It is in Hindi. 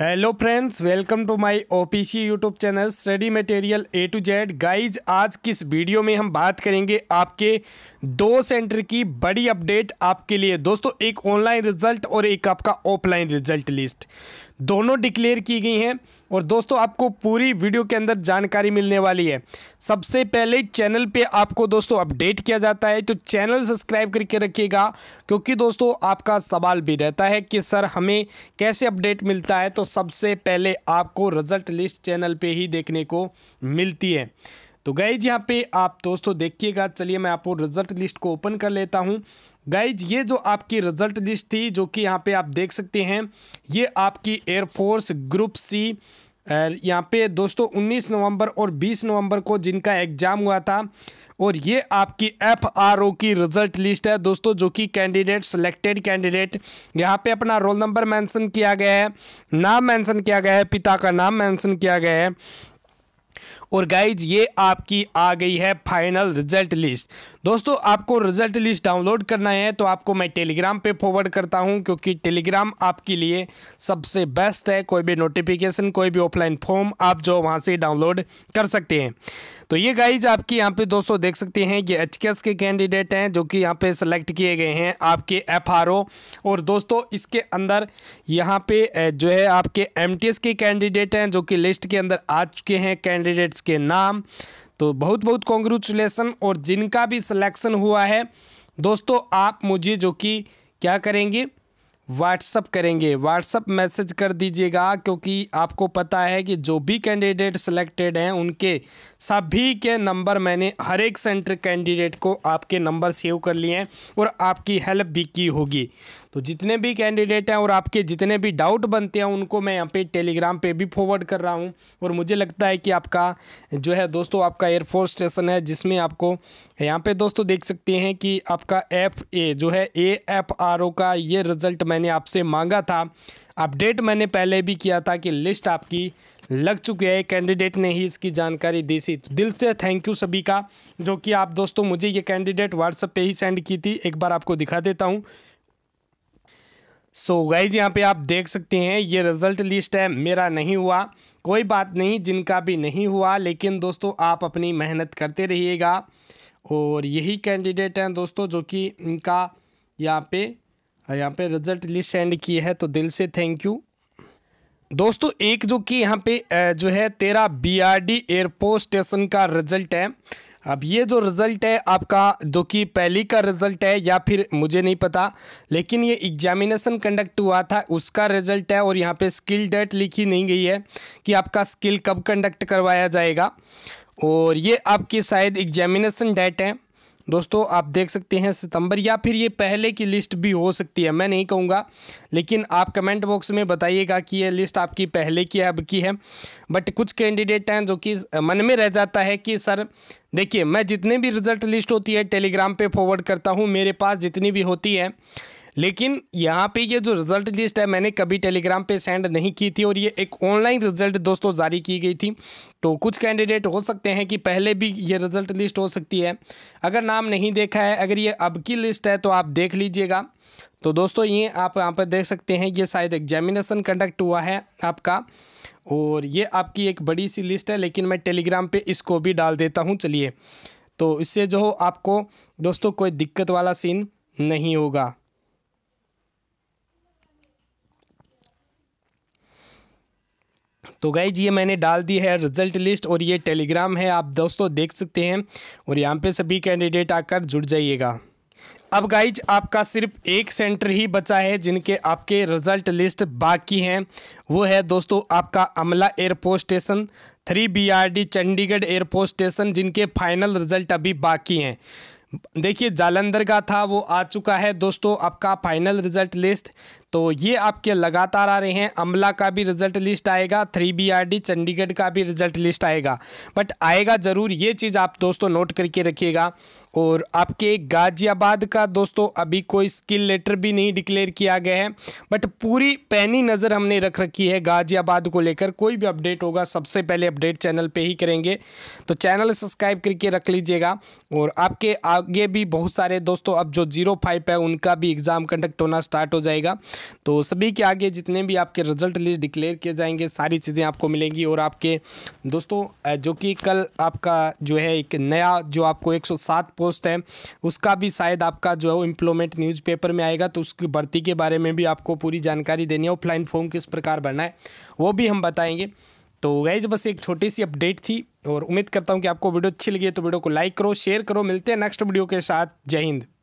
Hello friends, welcome to my OPC YouTube channel study material A to Z. Guys, आज किस वीडियो में हम बात करेंगे आपके दो सेंटर की बड़ी अपडेट आपके लिए। दोस्तों, एक ऑनलाइन रिजल्ट और एक आपका ऑफलाइन रिजल्ट लिस्ट, दोनों डिक्लेयर की गई हैं और दोस्तों आपको पूरी वीडियो के अंदर जानकारी मिलने वाली है। सबसे पहले चैनल पे आपको दोस्तों अपडेट किया जाता है, तो चैनल सब्सक्राइब करके रखिएगा, क्योंकि दोस्तों आपका सवाल भी रहता है कि सर हमें कैसे अपडेट मिलता है। तो सबसे पहले आपको रिजल्ट लिस्ट चैनल पे ही देखने को मिलती है। तो गाइज यहाँ पे आप दोस्तों देखिएगा, चलिए मैं आपको रिजल्ट लिस्ट को ओपन कर लेता हूँ। गाइज, ये जो आपकी रिजल्ट लिस्ट थी, जो कि यहाँ पे आप देख सकते हैं, ये आपकी एयरफोर्स ग्रुप सी, यहाँ पे दोस्तों 19 नवंबर और 20 नवंबर को जिनका एग्ज़ाम हुआ था, और ये आपकी एफआरओ की रिजल्ट लिस्ट है दोस्तों, जो कि कैंडिडेट सिलेक्टेड कैंडिडेट, यहाँ पे अपना रोल नंबर मेंशन किया गया है, नाम मेंशन किया गया है, पिता का नाम मेंशन किया गया है। और गाइज, ये आपकी आ गई है फाइनल रिजल्ट लिस्ट। दोस्तों, आपको रिजल्ट लिस्ट डाउनलोड करना है तो आपको मैं टेलीग्राम पे फॉरवर्ड करता हूं, क्योंकि टेलीग्राम आपके लिए सबसे बेस्ट है। कोई भी नोटिफिकेशन, कोई भी ऑफलाइन फॉर्म आप जो वहां से डाउनलोड कर सकते हैं। तो ये गाइज आपकी यहाँ पे दोस्तों देख सकते हैं, ये एचकेएस के कैंडिडेट हैं जो कि यहाँ पे सेलेक्ट किए गए हैं आपके एफआरओ। और दोस्तों इसके अंदर यहाँ पे जो है आपके एमटीएस के कैंडिडेट हैं, जो कि लिस्ट के अंदर आ चुके हैं कैंडिडेट्स के नाम। तो बहुत बहुत कॉन्ग्रेचुलेसन। और जिनका भी सिलेक्शन हुआ है दोस्तों, आप मुझे जो कि क्या करेंगे, व्हाट्सअप करेंगे, व्हाट्सअप मैसेज कर दीजिएगा, क्योंकि आपको पता है कि जो भी कैंडिडेट सिलेक्टेड हैं उनके सभी के नंबर, मैंने हर एक सेंटर कैंडिडेट को आपके नंबर सेव कर लिए हैं और आपकी हेल्प भी की होगी। तो जितने भी कैंडिडेट हैं और आपके जितने भी डाउट बनते हैं, उनको मैं यहाँ पे टेलीग्राम पे भी फॉरवर्ड कर रहा हूँ। और मुझे लगता है कि आपका जो है दोस्तों आपका एयरफोर्स स्टेशन है, जिसमें आपको यहाँ पे दोस्तों देख सकते हैं कि आपका एफए जो है एएफआरओ का ये रिज़ल्ट मैंने आपसे मांगा था, अपडेट मैंने पहले भी किया था कि लिस्ट आपकी लग चुकी है, कैंडिडेट ने ही इसकी जानकारी दी थी। तो दिल से थैंक यू सभी का, जो कि आप दोस्तों मुझे ये कैंडिडेट व्हाट्सएप पे ही सेंड की थी। एक बार आपको दिखा देता हूँ। सो गाइज, यहाँ पे आप देख सकते हैं ये रिज़ल्ट लिस्ट है। मेरा नहीं हुआ, कोई बात नहीं, जिनका भी नहीं हुआ, लेकिन दोस्तों आप अपनी मेहनत करते रहिएगा। और यही कैंडिडेट हैं दोस्तों जो कि इनका यहाँ पे रिज़ल्ट लिस्ट सेंड की है, तो दिल से थैंक यू। दोस्तों एक जो कि यहाँ पे जो है 13 BRD एयरफोर्स स्टेशन का रिज़ल्ट है। अब ये जो रिज़ल्ट है आपका, जो कि पहली का रिज़ल्ट है या फिर मुझे नहीं पता, लेकिन ये एग्जामिनेशन कंडक्ट हुआ था उसका रिज़ल्ट है। और यहाँ पे स्किल डेट लिखी नहीं गई है कि आपका स्किल कब कंडक्ट करवाया जाएगा, और ये आपकी शायद एग्जामिनेशन डेट है दोस्तों, आप देख सकते हैं सितंबर, या फिर ये पहले की लिस्ट भी हो सकती है, मैं नहीं कहूँगा। लेकिन आप कमेंट बॉक्स में बताइएगा कि ये लिस्ट आपकी पहले की है, अब की है। बट कुछ कैंडिडेट हैं जो कि मन में रह जाता है कि सर देखिए, मैं जितने भी रिज़ल्ट लिस्ट होती है टेलीग्राम पे फॉरवर्ड करता हूँ, मेरे पास जितनी भी होती है, लेकिन यहाँ पे ये जो रिज़ल्ट लिस्ट है मैंने कभी टेलीग्राम पे सेंड नहीं की थी। और ये एक ऑनलाइन रिज़ल्ट दोस्तों जारी की गई थी, तो कुछ कैंडिडेट हो सकते हैं कि पहले भी ये रिज़ल्ट लिस्ट हो सकती है। अगर नाम नहीं देखा है, अगर ये अब की लिस्ट है तो आप देख लीजिएगा। तो दोस्तों ये आप यहाँ पर देख सकते हैं, ये शायद एग्जामिनेशन कंडक्ट हुआ है आपका, और ये आपकी एक बड़ी सी लिस्ट है, लेकिन मैं टेलीग्राम पर इसको भी डाल देता हूँ। चलिए, तो इससे जो हो आपको दोस्तों कोई दिक्कत वाला सीन नहीं होगा। तो गाइज, ये मैंने डाल दी है रिज़ल्ट लिस्ट, और ये टेलीग्राम है, आप दोस्तों देख सकते हैं। और यहाँ पे सभी कैंडिडेट आकर जुड़ जाइएगा। अब गाइज आपका सिर्फ एक सेंटर ही बचा है जिनके आपके रिज़ल्ट लिस्ट बाकी हैं, वो है दोस्तों आपका Amla air force station, 3 BRD Chandigarh air force station, जिनके फाइनल रिज़ल्ट अभी बाकी हैं। देखिए जालंधर का था, वो आ चुका है दोस्तों आपका फाइनल रिज़ल्ट लिस्ट, तो ये आपके लगातार आ रहे हैं। अमला का भी रिज़ल्ट लिस्ट आएगा, 3 BRD चंडीगढ़ का भी रिज़ल्ट लिस्ट आएगा, बट आएगा ज़रूर, ये चीज़ आप दोस्तों नोट करके रखिएगा। और आपके गाजियाबाद का दोस्तों अभी कोई स्किल लेटर भी नहीं डिक्लेयर किया गया है, बट पूरी पैनी नज़र हमने रख रखी है गाजियाबाद को लेकर। कोई भी अपडेट होगा सबसे पहले अपडेट चैनल पे ही करेंगे, तो चैनल सब्सक्राइब करके रख लीजिएगा। और आपके आगे भी बहुत सारे दोस्तों अब जो 05 है उनका भी एग्ज़ाम कंडक्ट होना स्टार्ट हो जाएगा, तो सभी के आगे जितने भी आपके रिजल्ट लिस्ट डिक्लेयर किए जाएंगे सारी चीज़ें आपको मिलेंगी। और आपके दोस्तों जो कि कल आपका जो है एक नया जो आपको 107 पोस्ट है उसका भी शायद आपका जो है वो एम्प्लॉयमेंट न्यूज़पेपर में आएगा, तो उसकी भर्ती के बारे में भी आपको पूरी जानकारी देनी है। ऑफलाइन फॉर्म किस प्रकार भरना है वो भी हम बताएंगे। तो गाइस बस एक छोटी सी अपडेट थी और उम्मीद करता हूँ कि आपको वीडियो अच्छी लगी है, तो वीडियो को लाइक करो, शेयर करो। मिलते हैं नेक्स्ट वीडियो के साथ। जय हिंद।